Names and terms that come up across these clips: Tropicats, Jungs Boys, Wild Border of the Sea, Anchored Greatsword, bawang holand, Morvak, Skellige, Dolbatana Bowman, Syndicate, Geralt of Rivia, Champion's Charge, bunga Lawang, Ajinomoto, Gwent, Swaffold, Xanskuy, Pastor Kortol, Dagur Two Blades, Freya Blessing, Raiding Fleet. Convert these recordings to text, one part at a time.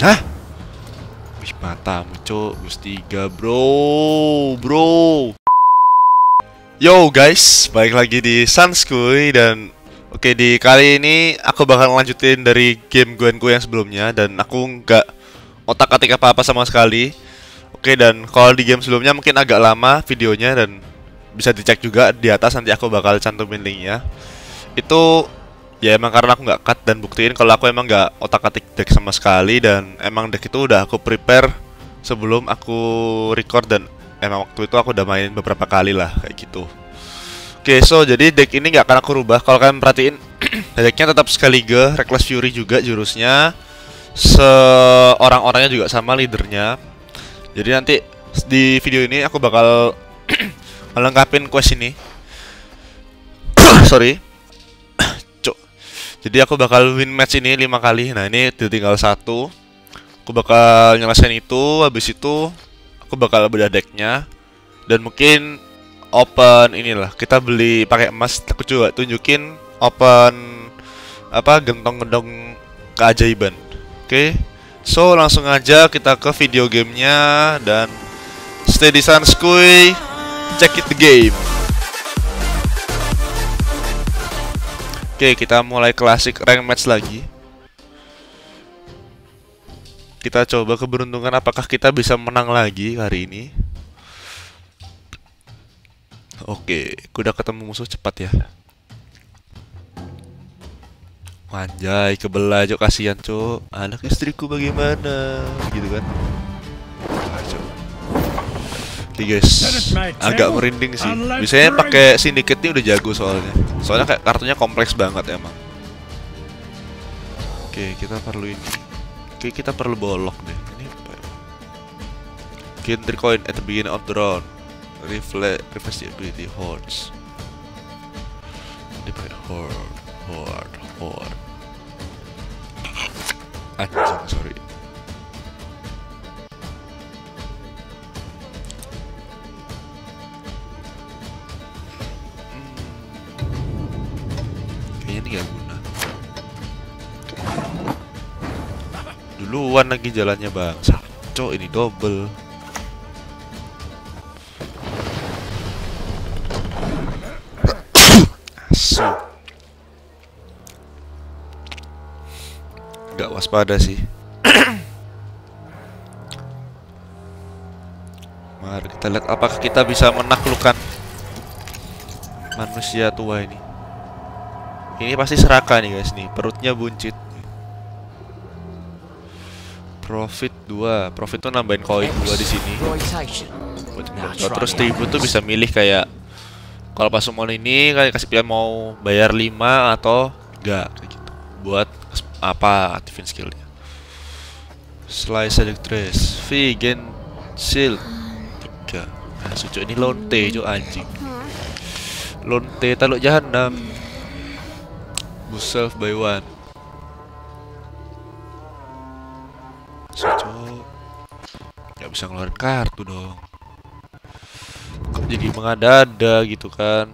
Hah? Wih, matamu cok. Plus 3 bro. Yo guys, balik lagi di Xanskuy. Dan oke, di kali ini aku bakal lanjutin dari game Gwent yang sebelumnya. Dan aku nggak otak-atik apa-apa sama sekali. Oke, dan kalau di game sebelumnya mungkin agak lama videonya. Dan bisa dicek juga di atas, nanti aku bakal cantumin linknya. Itu ya emang karena aku nggak cut dan buktiin kalau aku emang nggak otak-atik deck sama sekali. Dan emang deck itu udah aku prepare sebelum aku record, dan emang waktu itu aku udah mainin beberapa kali lah kayak gitu. Oke, so jadi deck ini nggak akan aku rubah. Kalau kalian perhatiin decknya tetap Skellige, Reckless Fury juga jurusnya, seorang-orangnya juga sama leadernya. Jadi nanti di video ini aku bakal melengkapin quest ini. Sorry. Jadi aku bakal win match ini 5 kali. Nah, ini tinggal 1. Aku bakal nyelesain itu. Habis itu aku bakal bedah decknya. Dan mungkin open inilah, kita beli pakai emas. Aku coba tunjukin open apa, gentong-gentong keajaiban. Oke. So, langsung aja kita ke video gamenya. Dan stay di Xanskuy, check it the game. Oke, kita mulai klasik rank match lagi. Kita coba keberuntungan apakah kita bisa menang lagi hari ini. Oke, udah ketemu musuh cepat ya. Anjay, kebelah cok, kasihan cok. Anak istriku bagaimana? Gitu kan. Oke guys, agak merinding sih. Biasanya pakai Syndicate ini udah jago soalnya. Soalnya kayak kartunya kompleks banget emang. Oke, kita perlu ini. Oke, kita perlu bolok deh. Ini apa? Gain 3 coin at the beginning of the round. Refresh the ability hordes. Ini pakai horde. Anjing, sorry. Nggak guna. Duluan lagi jalannya bang. Cok, ini double. Asu. Nggak waspada sih. Mari kita lihat apakah kita bisa menaklukkan manusia tua ini. Ini pasti seraka nih guys nih, perutnya buncit. Profit 2. Profit tuh nambahin koin 2 di sini. Terus 1000 tuh bisa milih kayak kalau pas summon ini kayak kasih pilihan mau bayar 5 atau enggak kayak gitu. Buat apa aktifin skillnya. Slice Electress, Vegan Shield. Nah, sucu ini lonte, cuk anjing. Lonte taluk jahanam. Boost self by 1. Cocok. Gak bisa ngeluarin kartu dong. Kok jadi mengada-ada gitu kan.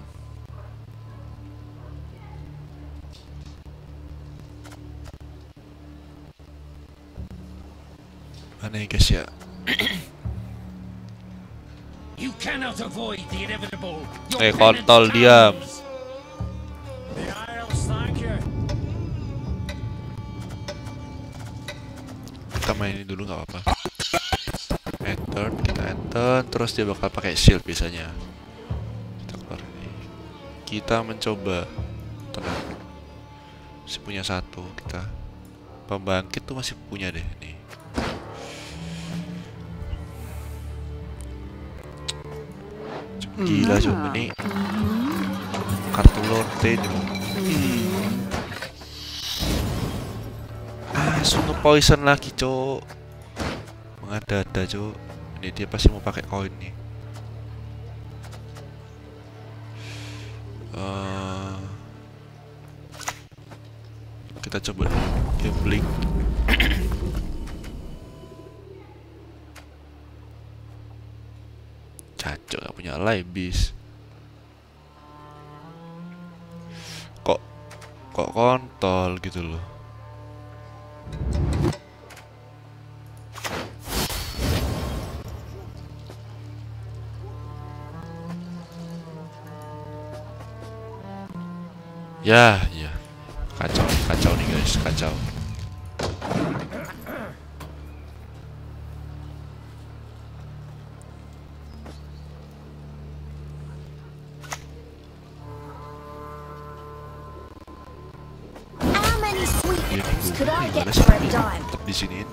Aneh guys ya. Eh, kontol diam. Kita main ini dulu nggak apa-apa. Enter, kita enter, terus dia bakal pakai shield biasanya. Kita keluar ini. Kita mencoba. Tenang. Masih punya 1 kita. Pembangkit tuh masih punya deh nih. Gila coba nih. Kartu lonte dulu. Langsung poison lagi cok. Mengada-ada cok. Ini dia pasti mau pakai koin nih. Kita coba gambling. Cacok, gak punya life beast. Kok kontol gitu loh. Ya, ya. Kacau, kacau nih guys, kacau. Disiniin.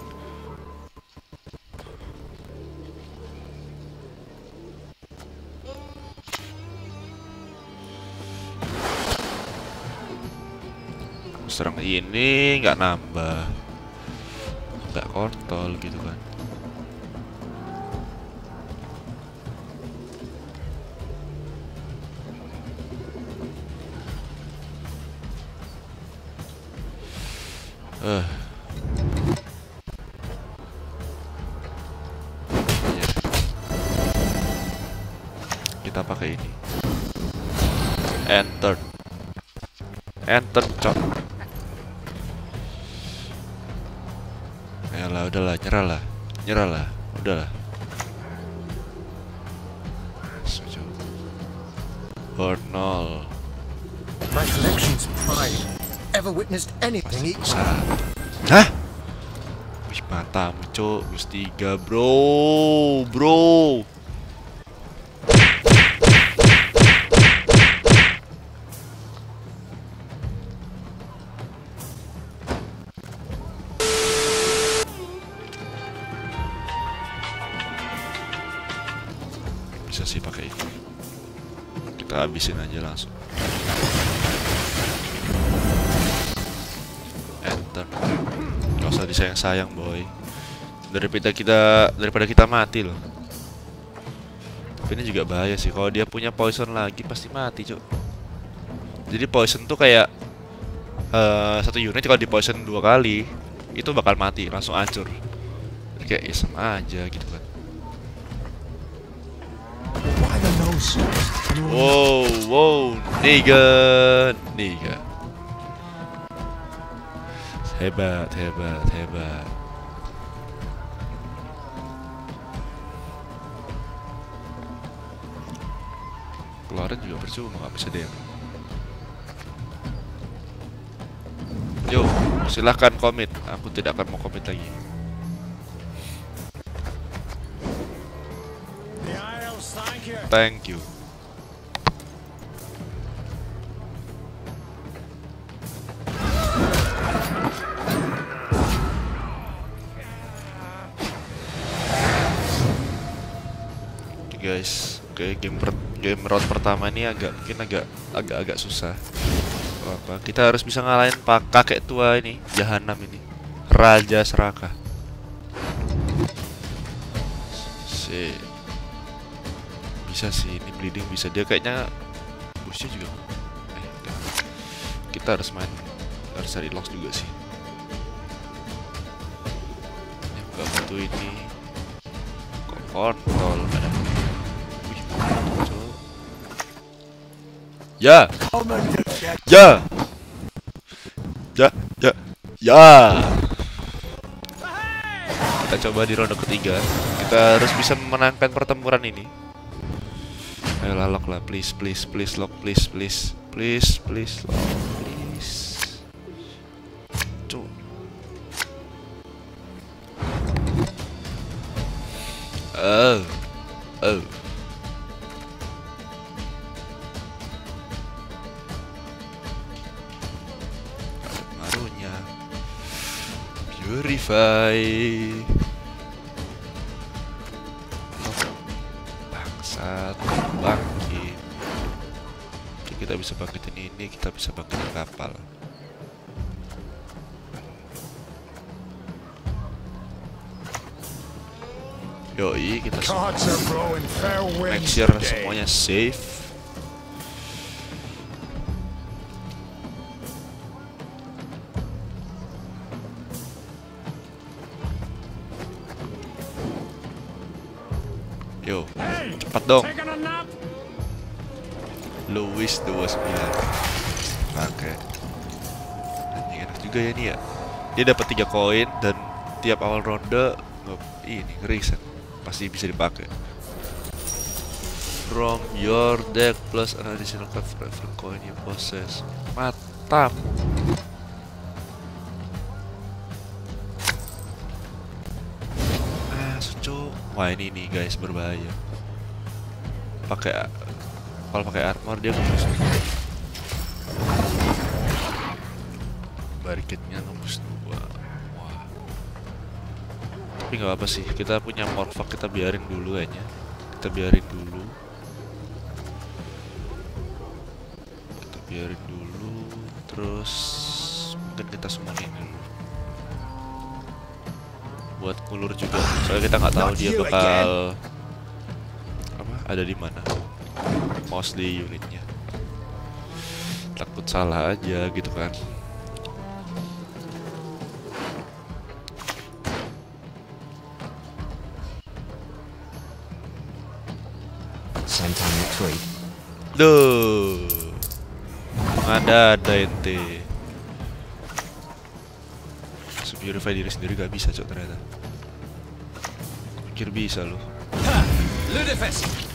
Serang ini nggak nambah, nggak kontol gitu kan. Kita pakai ini. Enter. Enter cok. Ayolah, udahlah, nyerahlah. Nyerahlah, udahlah. Setuju. Hornol. My selection's pride. Ever witnessed anything equal? Hah? Wis matamu, cok. Wis 3, bro. Bro. Habisin aja langsung. Enter. Gak usah disayang-sayang, boy. Daripada kita mati loh. Tapi ini juga bahaya sih. Kalau dia punya poison lagi pasti mati, cok. Jadi poison tuh kayak satu unit kalau di poison 2 kali itu bakal mati, langsung hancur. Jadi kayak iseng aja gitu kan. Wow, wow, nigga. Hebat. Keluaran juga percuma, nggak bisa deh. Yo, silahkan komit. Aku tidak akan mau komit lagi. Thank you. Guys, oke, game round pertama ini agak susah. Apa? Kita harus bisa ngalahin pak kakek tua ini, Jahanam ini, Raja Serakah. Bisa sih, ini bleeding bisa. Dia kayaknya busnya juga. Kita harus main, harus cari lock juga sih. Ini nggak butuh ini. Kontrol ada. Ya. Kita coba di ronde ketiga. Kita harus bisa memenangkan pertempuran ini. Ayolah, lock lah, please lock, please lock, please. Cuk. Oh. Purify. Bangsat, bangkit. Oke, kita bisa bangkitin ini, kita bisa bangkitin kapal. Yoi, kita semua make sure semuanya safe. Yo, cepat dong. Louis 29. Pakai. Anjing, enak juga ya nih ya. Dia dapat 3 koin dan tiap awal ronde ini reset pasti bisa dipakai. from your deck plus an additional card for every coin you possess. Mantap. Wah ini nih guys berbahaya. Pakai kalau pakai armor dia ngeboost. Barricade-nya ngeboost 2. Wah. Tapi nggak apa sih. Kita punya Morvak, kita biarin dulu kayaknya. Kita biarin dulu. Terus mungkin kita summonin dulu. Buat ngulur juga, soalnya kita nggak tahu dia bakal apa ada di mana. Mostly unitnya, takut salah aja gitu kan. Duh, ada ente. Purify diri sendiri gak bisa cok ternyata. Pikir bisa loh.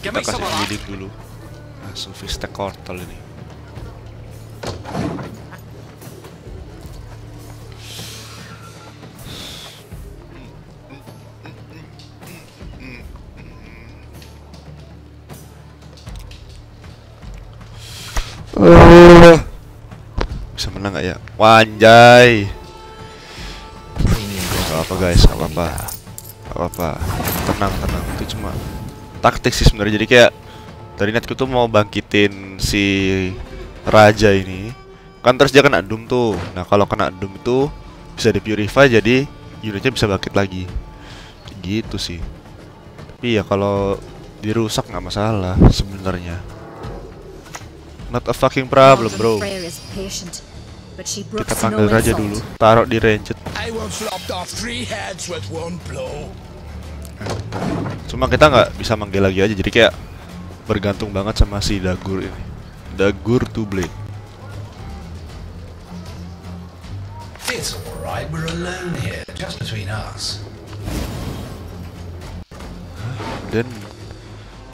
Kita kasih healing dulu. Langsung free stack portal ini. Bisa menang gak ya? Wanjay. Guys, apa-apa, tenang, itu cuma taktik sih sebenarnya. Jadi kayak dari netku tuh mau bangkitin si raja ini, kan terus dia kena doom tuh. Nah kalau kena doom itu bisa di purify, jadi unitnya bisa bangkit lagi, gitu sih. Tapi ya kalau dirusak nggak masalah sebenarnya. Not a fucking problem bro. Kita panggil raja dulu, taruh di ranged. Cuma kita nggak bisa manggil lagi aja, jadi kayak bergantung banget sama si Dagur ini. Dagur Two Blades. Then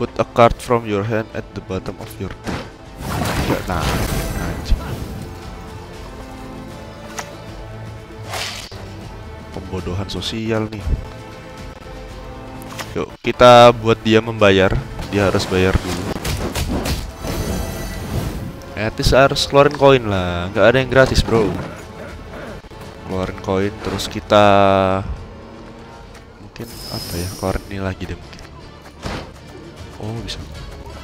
put a card from your hand at the bottom of your deck. Nah, pembodohan sosial nih. Yuk kita buat dia membayar. Dia harus bayar dulu. At least harus keluarin koin lah. Nggak ada yang gratis bro. Keluarin koin terus kita mungkin apa ya, keluarin ini lagi deh mungkin. Oh bisa.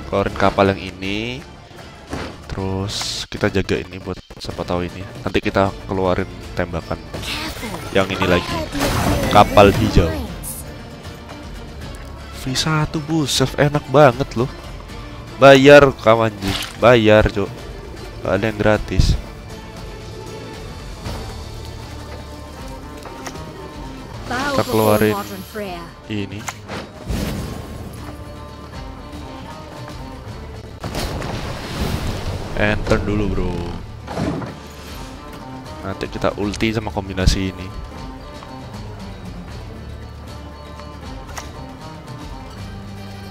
Keluarin kapal yang ini. Terus kita jaga ini buat siapa tahu ini. Nanti kita keluarin tembakan. Yang ini lagi, kapal hijau V1 bu, save enak banget loh. Bayar kawan jin, bayar cok. Gak ada yang gratis. Kita keluarin ini. Enter dulu bro. Nanti kita ulti sama kombinasi ini.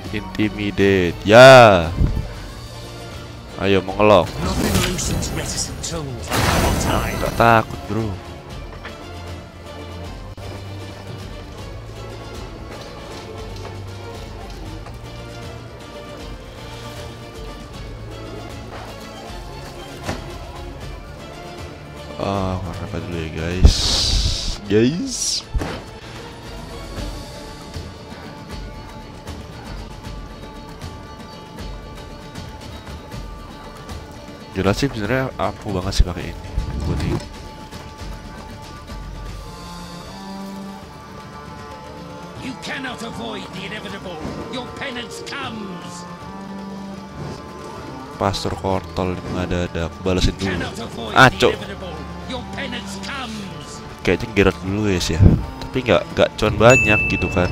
Intimidate. Ya. Ayo mengelok. Gak takut bro. Ah, warna apa dulu ya guys. Jelas sih sebenarnya ampuh banget sih pakai ini. Kuning. You cannot avoid the inevitable. Your penance comes. Pastor Kortol mengada-ada, balasin dulu. Acok. Kayaknya Geralt dulu guys ya. Tapi nggak con banyak gitu kan.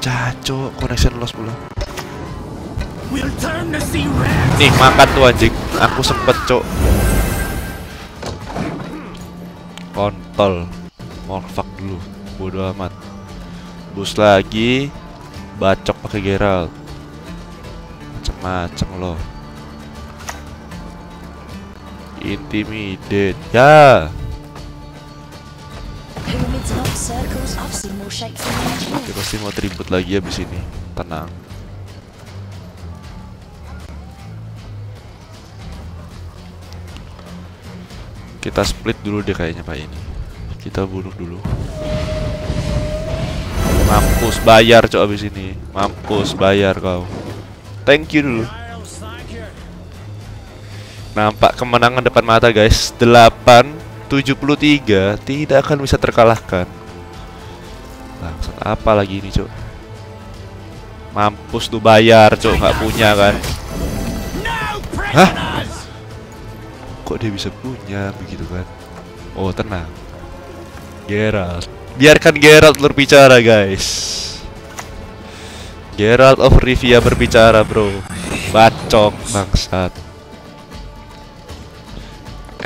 Cacok, connection loss pula. Nih makan tuh anjing. Aku sempet cok. Kontol. Morvak dulu. Bodoh amat. boost lagi, bacok pakai Geralt. Macem-macem loh. Intimidate ya. Oke, pasti mau tribut lagi abis ini. Tenang. Kita split dulu deh kayaknya Pak ini. Kita bunuh dulu. Mampus bayar coba abis ini. Mampus bayar kau. Thank you dulu. Nampak kemenangan depan mata guys. 8-73 tidak akan bisa terkalahkan. Langsung apa lagi ini cok. Mampus tuh bayar cok. Gak punya kan. Hah? Kok dia bisa punya begitu kan. Oh tenang Geralt. Biarkan Geralt berbicara, guys. Geralt of Rivia berbicara, bro. Bacok, bangsat.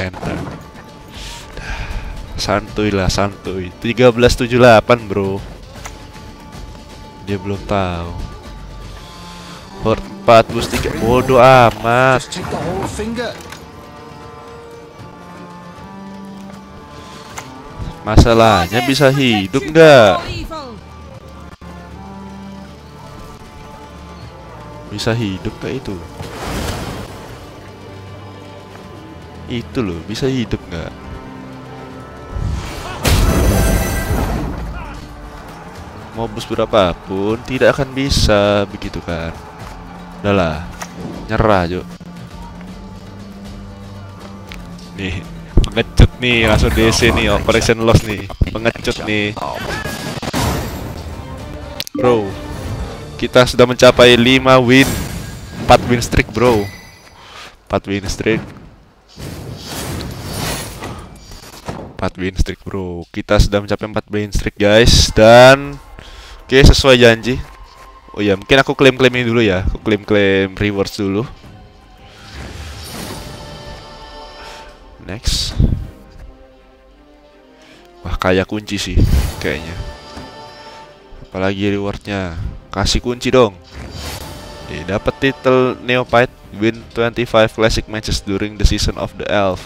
Enter. Santuy lah, santuy. 1378, bro. Dia belum tahu. Horde 4 plus 3. Bodoh amat. Masalahnya bisa hidup nggak? Bisa hidup kayak itu? Itu loh, bisa hidup nggak? Mau bus berapapun tidak akan bisa begitu kan? Udahlah, nyerah yuk. Nih. Pengecut nih, langsung DC nih, operation loss nih. Pengecut nih. Bro, kita sudah mencapai 5 win. 4 win streak, bro. 4 win streak. 4 win streak, bro. Kita sudah mencapai 4 win streak, guys. Dan oke, sesuai janji. Oh ya, mungkin aku klaim-klaim ini dulu ya. Aku klaim-klaim rewards dulu. Next. Wah kayak kunci sih kayaknya. Apalagi rewardnya. Kasih kunci dong. Dapat titel Neophyte. Win 25 classic matches during the season of the elf.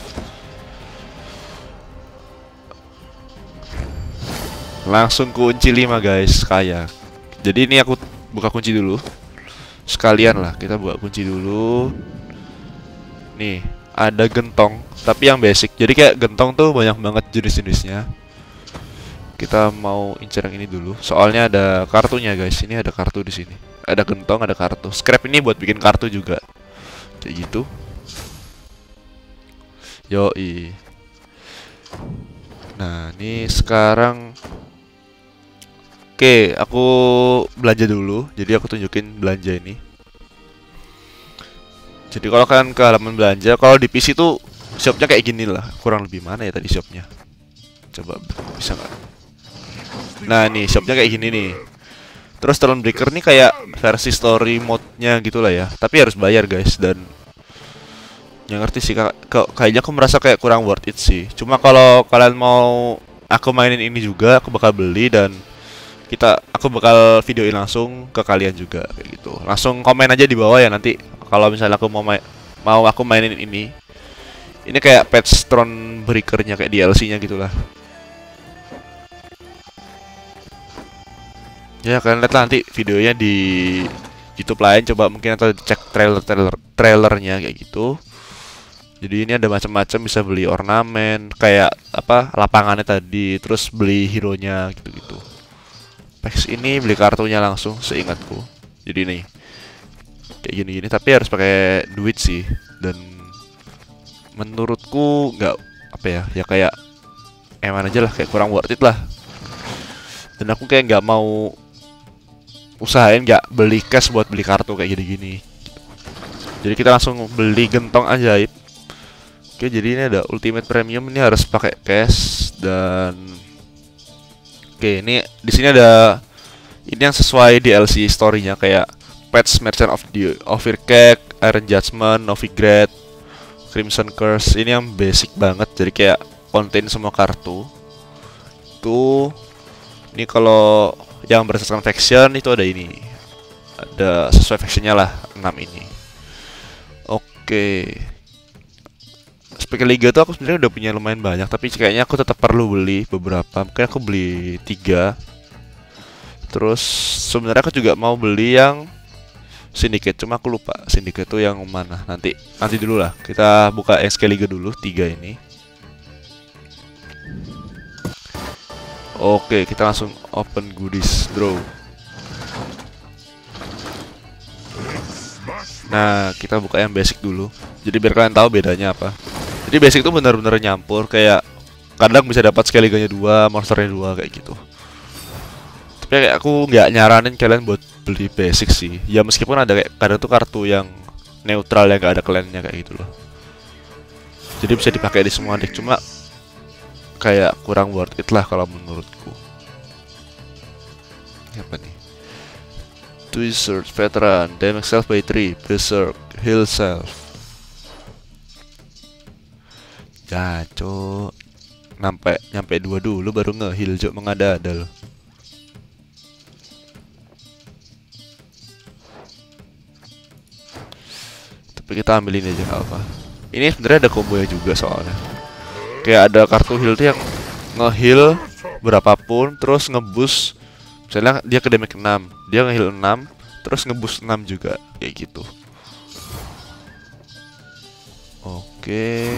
Langsung kunci 5 guys. Kayak. Jadi ini aku buka kunci dulu. Sekalian lah kita buka kunci dulu. Nih ada gentong, tapi yang basic. Jadi kayak gentong tuh banyak banget jenis-jenisnya. Kita mau incer yang ini dulu. Soalnya ada kartunya guys. Ini ada kartu di sini. Ada gentong, ada kartu. Scrap ini buat bikin kartu juga. Kayak gitu. Yoi. Nah, ini sekarang. Oke, aku belanja dulu. Jadi aku tunjukin belanja ini. Jadi kalau kalian ke halaman belanja, kalau di PC tuh shopnya kayak gini lah. Kurang lebih mana ya tadi shopnya? Coba bisa nggak? Nah nih shopnya kayak gini nih. Terus Thronebreaker nih kayak versi story mode-nya gitulah ya. Tapi harus bayar guys dan yang ngerti sih kayaknya aku merasa kayak kurang worth it sih. Cuma kalau kalian mau aku mainin ini juga, aku bakal beli dan aku bakal videoin langsung ke kalian juga kayak gitu. Langsung komen aja di bawah ya nanti. Kalau misalnya aku mau aku mainin ini. Ini kayak patch Thronebreaker-nya kayak DLC-nya gitulah. Ya kalian lihat lah nanti videonya di YouTube lain, coba mungkin atau cek trailernya kayak gitu. Jadi ini ada macam-macam, bisa beli ornamen kayak apa lapangannya tadi, terus beli hero-nya gitu-gitu. Packs ini beli kartunya langsung seingatku. Jadi nih kayak gini-gini, tapi harus pakai duit sih. Dan menurutku nggak apa ya, ya kayak emang aja lah, kayak kurang worth it lah. Dan aku kayak nggak mau usahain nggak beli cash buat beli kartu kayak gini-gini. Jadi kita langsung beli gentong ajaib. Oke, jadi ini ada Ultimate Premium, ini harus pakai cash. Dan oke, ini di sini ada ini yang sesuai DLC story-nya kayak Patch Merchant of the Overcake, Iron Judgment, Novigrad, Crimson Curse. Ini yang basic banget, jadi kayak konten semua kartu. Tuh, ini kalau yang berdasarkan faction itu ada ini, ada sesuai factionnya lah 6 ini. Oke. Spek Liga tuh aku sebenarnya udah punya lumayan banyak, tapi kayaknya aku tetap perlu beli beberapa. Mungkin aku beli 3. Terus sebenarnya aku juga mau beli yang Syndicate, cuma aku lupa Syndicate tuh yang mana. Nanti dulu lah. Kita buka Skellige dulu 3 ini. Oke, kita langsung open goodies draw. Nah, kita buka yang basic dulu. Jadi biar kalian tahu bedanya apa. Jadi basic itu benar-benar nyampur, kayak kadang bisa dapat Skellige-nya 2, monsternya 2 kayak gitu. Tapi kayak aku nggak nyaranin kalian buat beli basic sih. Ya meskipun ada kayak kadang tuh kartu yang neutral yang gak ada clan-nya kayak gitu loh. Jadi bisa dipakai di semua deck, cuma kayak kurang worth it lah kalau menurutku. Apa nih? Wizard, Veteran, Damage Self by 3, Berserk, Heal Self. Jaco, nyampe 2 dulu baru nge-heal, jok mengada-ada loh. Tapi kita ambilin aja apa. Ini sebenarnya ada combo ya juga soalnya. Kayak ada kartu heal tuh yang nge-heal berapapun terus ngeboost. Misalnya dia ke damage 6, dia nge-heal 6, terus ngeboost 6 juga, kayak gitu. Oke.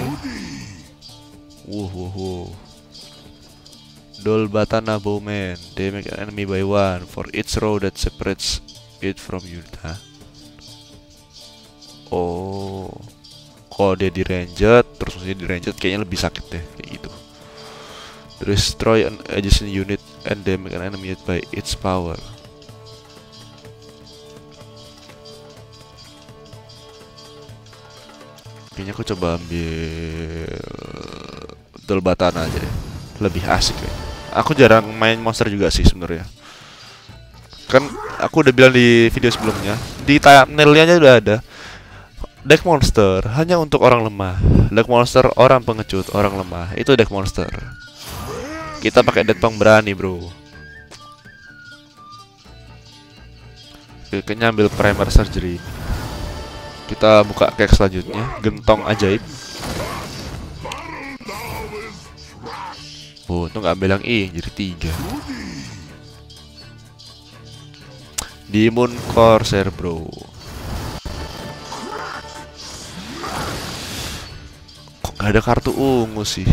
Dolbatana Bowman, damage an enemy by 1 for each row that separates it from you. Oh. Kalau dia di ranged, terus maksudnya di ranged kayaknya lebih sakit deh, kayak gitu. Destroy an adjacent unit and damage an enemy by its power. Kayaknya aku coba ambil Dolbatana aja deh, lebih asik kayaknya. Aku jarang main monster juga sih sebenarnya. Kan aku udah bilang di video sebelumnya, di thumbnail-nya udah ada. Deck monster hanya untuk orang lemah. Deck monster orang pengecut, orang lemah. Itu deck monster. Kita pakai deck pemberani, bro. Kayaknya ambil primer surgery. Kita buka cake selanjutnya, gentong ajaib. Oh, itu nggak ambil yang I, jadi 3. Demon Corsair, bro. Gak ada kartu ungu sih.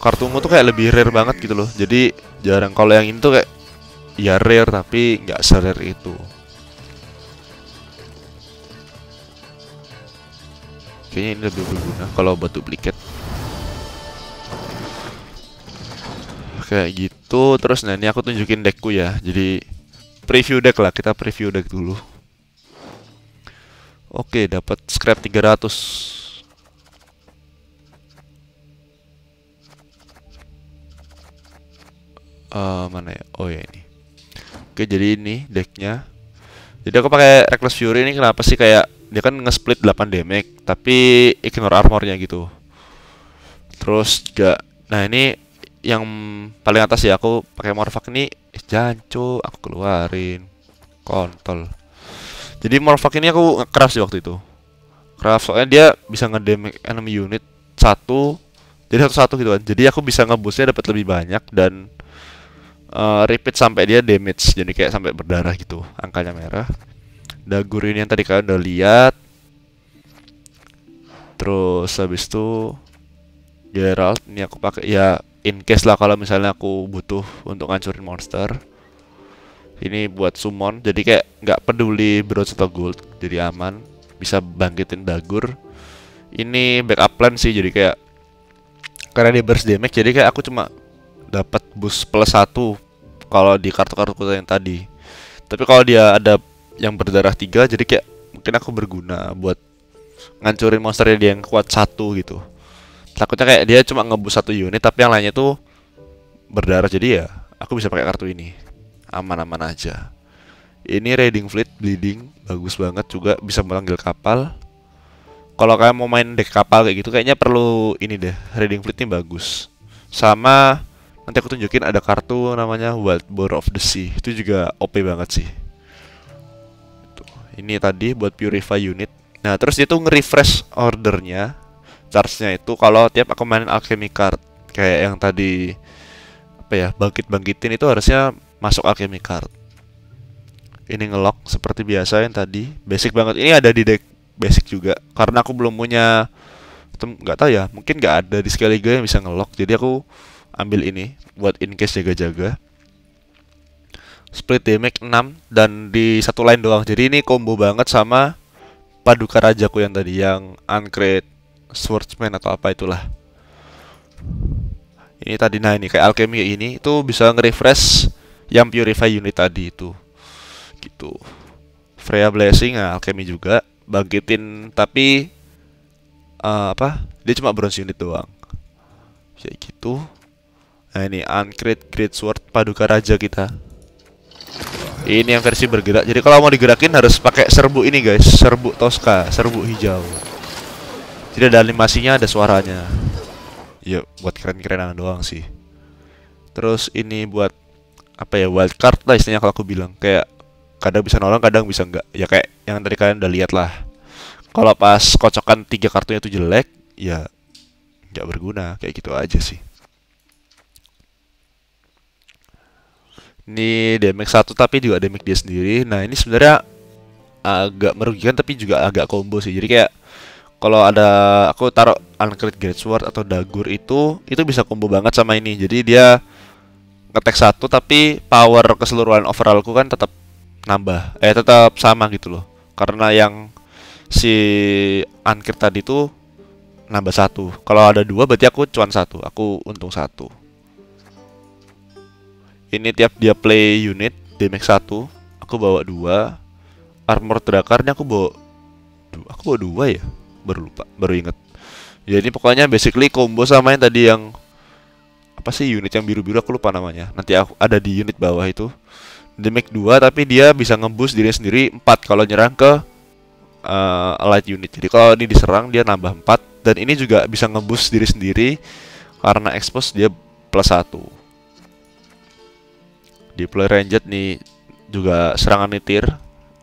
Kartu ungu tuh kayak lebih rare banget gitu loh. Jadi jarang. Kalau yang ini tuh kayak ya rare tapi nggak se-rare itu. Kayaknya ini lebih berguna kalau buat duplikat. Kayak gitu. Terus nah ini aku tunjukin deckku ya. Jadi preview deck lah. Kita preview deck dulu. Oke, dapat scrap 300. Mana ya? Oh ya ini. Oke, jadi ini decknya. Jadi aku pakai Reckless Fury ini kenapa sih, kayak dia kan nge-split 8 damage tapi ignore armornya gitu. Terus juga nah ini yang paling atas ya, aku pakai Morvak ini. Jancu aku keluarin. Kontol. Jadi Morvak ini aku nge-craft sih waktu itu. Craft soalnya dia bisa nge-damage enemy unit 1. Jadi 1-1 gitu kan. Jadi aku bisa nge-boostnya dapat lebih banyak dan repeat sampai dia damage, jadi kayak sampai berdarah gitu, angkanya merah. Dagur ini yang tadi kalian udah lihat. Terus habis itu Geralt ini aku pakai ya in case lah kalau misalnya aku butuh untuk ngancurin monster. Ini buat summon, jadi kayak nggak peduli bronze atau gold, jadi aman, bisa bangkitin Dagur. Ini backup plan sih, jadi kayak karena dia burst damage, jadi kayak aku cuma dapat boost plus 1 kalau di kartu-kartu yang tadi. Tapi kalau dia ada yang berdarah 3, jadi kayak mungkin aku berguna buat ngancurin monsternya dia yang kuat 1 gitu. Takutnya kayak dia cuma ngeboost 1 unit tapi yang lainnya tuh berdarah, jadi ya aku bisa pakai kartu ini. Aman-aman aja. Ini Raiding Fleet Bleeding, bagus banget juga, bisa memanggil kapal. Kalau kalian mau main deck kapal kayak gitu kayaknya perlu ini deh. Raiding Fleet ini bagus. Sama Nanti aku tunjukin ada kartu namanya Wild Border of the Sea. Itu juga OP banget sih. Tuh. Ini tadi buat purify unit. Nah, terus itu nge-refresh ordernya, charge-nya itu kalau tiap aku mainin alchemy card. Kayak yang tadi apa ya, bangkit-bangkitin itu harusnya masuk alchemy card. Ini ngelock seperti biasa yang tadi. Basic banget. Ini ada di deck basic juga. Karena aku belum punya, nggak tahu ya, mungkin nggak ada di Skellige yang bisa ngelock. Jadi aku ambil ini buat in case jaga-jaga. Split damage 6 dan di satu line doang. Jadi ini combo banget sama Paduka Rajaku yang tadi, yang Anchored Swordsman atau apa itulah. Ini tadi, nah ini kayak alchemy ini itu bisa nge-refresh yang purify unit tadi itu. Gitu. Freya Blessing, nah, alchemy juga bangkitin tapi dia cuma bronze unit doang. Kayak gitu. Nah ini Anchored Greatsword Paduka Raja kita. Ini yang versi bergerak. Jadi kalau mau digerakin harus pakai serbu ini guys, serbu Tosca, serbu hijau. Jadi ada animasinya, ada suaranya. Ya buat keren-kerenan doang sih. Terus ini buat apa ya, wild card lah istilahnya kalau aku bilang. Kayak kadang bisa nolong, kadang bisa enggak. Ya kayak yang tadi kalian udah lihat lah. Kalau pas kocokan 3 kartunya itu jelek, ya nggak berguna. Kayak gitu aja sih. Ini damage 1 tapi juga damage dia sendiri. Nah ini sebenarnya agak merugikan tapi juga agak combo sih. Jadi kayak kalau ada aku taruh Anchored Greatsword atau Dagur itu bisa combo banget sama ini. Jadi dia ngetek 1 tapi power keseluruhan overallku kan tetap nambah, tetap sama gitu loh. Karena yang si Anchored tadi tuh nambah 1. Kalau ada 2 berarti aku cuan 1, aku untung 1. Ini tiap dia play unit, damage 1, aku bawa 2. Armor drakarnya aku bawa 2 ya? Baru lupa, baru inget. Jadi pokoknya basically combo sama yang tadi yang apa sih, unit yang biru-biru aku lupa namanya. Nanti aku ada di unit bawah itu. Damage 2 tapi dia bisa ngeboost diri sendiri 4 kalau nyerang ke allied unit. Jadi kalau ini diserang dia nambah 4. Dan ini juga bisa ngeboost diri sendiri karena expose dia plus 1. Deploy ranged nih juga serangan nyetir.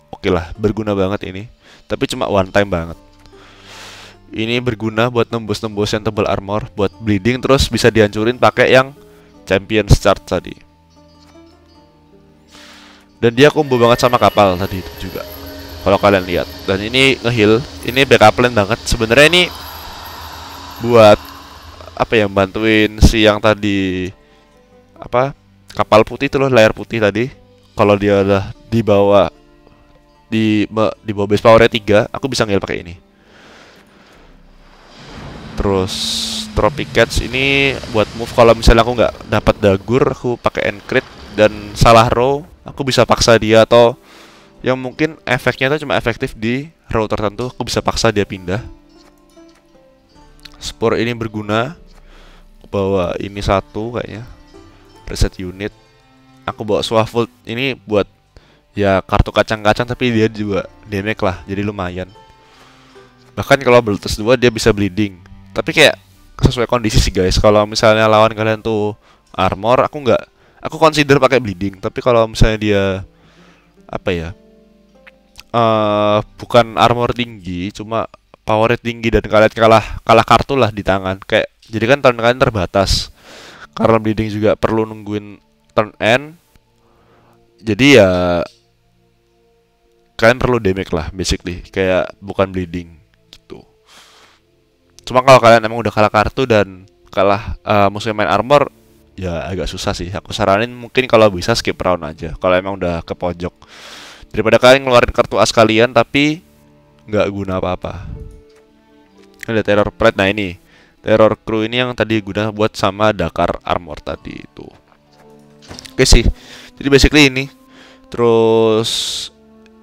Oke lah, berguna banget ini. Tapi cuma one time banget. Ini berguna buat nembus-nembus yang tebal armor, buat bleeding, terus bisa dihancurin pakai yang Champion's Charge tadi. Dan dia combo banget sama kapal tadi itu juga. Kalau kalian lihat. Dan ini ngeheal, ini backup plan banget. Sebenarnya ini buat apa ya, bantuin si yang tadi apa? Kapal putih itu loh, layar putih tadi. Kalau dia udah dibawa di bawah base powernya 3, aku bisa ngil pakai ini. Terus Tropicats ini buat move. Kalau misalnya aku nggak dapat Dagur, aku pakai Anchored dan salah row, aku bisa paksa dia, atau yang mungkin efeknya itu cuma efektif di row tertentu, aku bisa paksa dia pindah. Spore ini berguna. Aku bawa ini 1 kayaknya. Reset unit. Aku bawa Swaffold ini buat ya kartu kacang-kacang tapi dia juga damage lah, jadi lumayan. Bahkan kalau Beltes 2 dia bisa bleeding. Tapi kayak sesuai kondisi sih guys. Kalau misalnya lawan kalian tuh armor, aku consider pakai bleeding. Tapi kalau misalnya dia apa ya, bukan armor tinggi, cuma power tinggi dan kalian kalah kartu lah di tangan. Kayak jadi kan turn kalian terbatas. Karena bleeding juga perlu nungguin turn end. Jadi ya kalian perlu damage lah basically. Kayak bukan bleeding gitu. Cuma kalau kalian emang udah kalah kartu dan kalah musuh main armor, ya agak susah sih. Aku saranin mungkin kalau bisa skip round aja kalau emang udah ke pojok, daripada kalian ngeluarin kartu as kalian tapi nggak guna apa-apa. Ada Terror Pride. Nah ini Terror Crew ini yang tadi guna buat sama Dakar Armor tadi itu. Oke sih. Jadi basically ini. Terus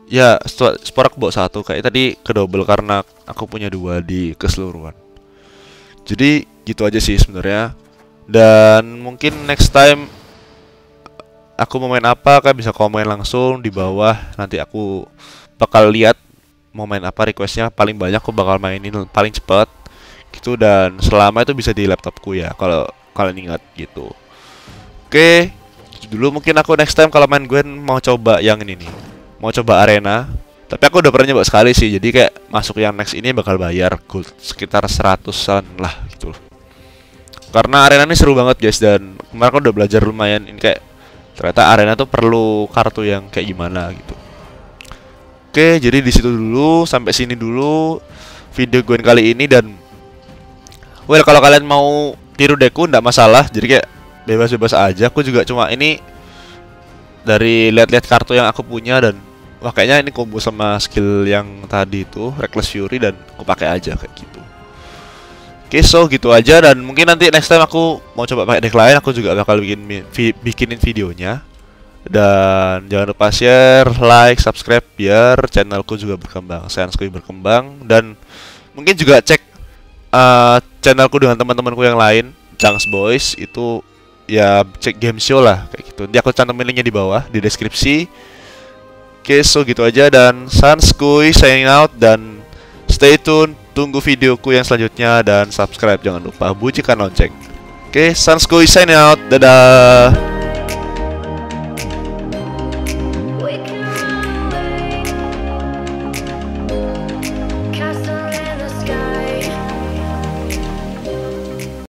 ya Spore aku bawa 1, kayak tadi ke double karena aku punya 2 di keseluruhan. Jadi gitu aja sih sebenarnya. Dan mungkin next time aku mau main apa, kalian bisa komen langsung di bawah. Nanti aku bakal lihat mau main apa requestnya. Paling banyak aku bakal mainin paling cepat gitu, dan selama itu bisa di laptopku ya kalau kalian ingat gitu. Oke, dulu mungkin aku next time kalau main Gwent mau coba yang ini nih. Mau coba arena. Tapi aku udah pernah nyoba sekali sih. Jadi kayak masuk yang next ini bakal bayar gold sekitar 100-an lah gitu loh. Karena arena ini seru banget guys, dan kemarin aku udah belajar lumayan ini kayak ternyata arena tuh perlu kartu yang kayak gimana gitu. Oke, jadi di situ dulu, sampai sini dulu video gue kali ini, dan well, kalau kalian mau tiru deku nggak masalah, jadi kayak bebas-bebas aja. Aku juga cuma ini dari lihat-lihat kartu yang aku punya, dan wah kayaknya ini combo sama skill yang tadi itu Reckless Fury, dan aku pakai aja kayak gitu. Oke, so gitu aja, dan mungkin nanti next time aku mau coba pakai deck lain, aku juga bakal bikinin videonya. Dan jangan lupa share, like, subscribe biar channelku juga berkembang, Xanskuy berkembang, dan mungkin juga cek channelku dengan teman-temanku yang lain, Jungs Boys itu ya, cek game show lah kayak gitu. Nanti aku cantumin linknya di bawah di deskripsi. Oke, so gitu aja, dan Xanskuy signing out, dan stay tune. Tunggu videoku yang selanjutnya, dan subscribe jangan lupa, bunyikan lonceng. Oke, Xanskuy sign out. Dadah.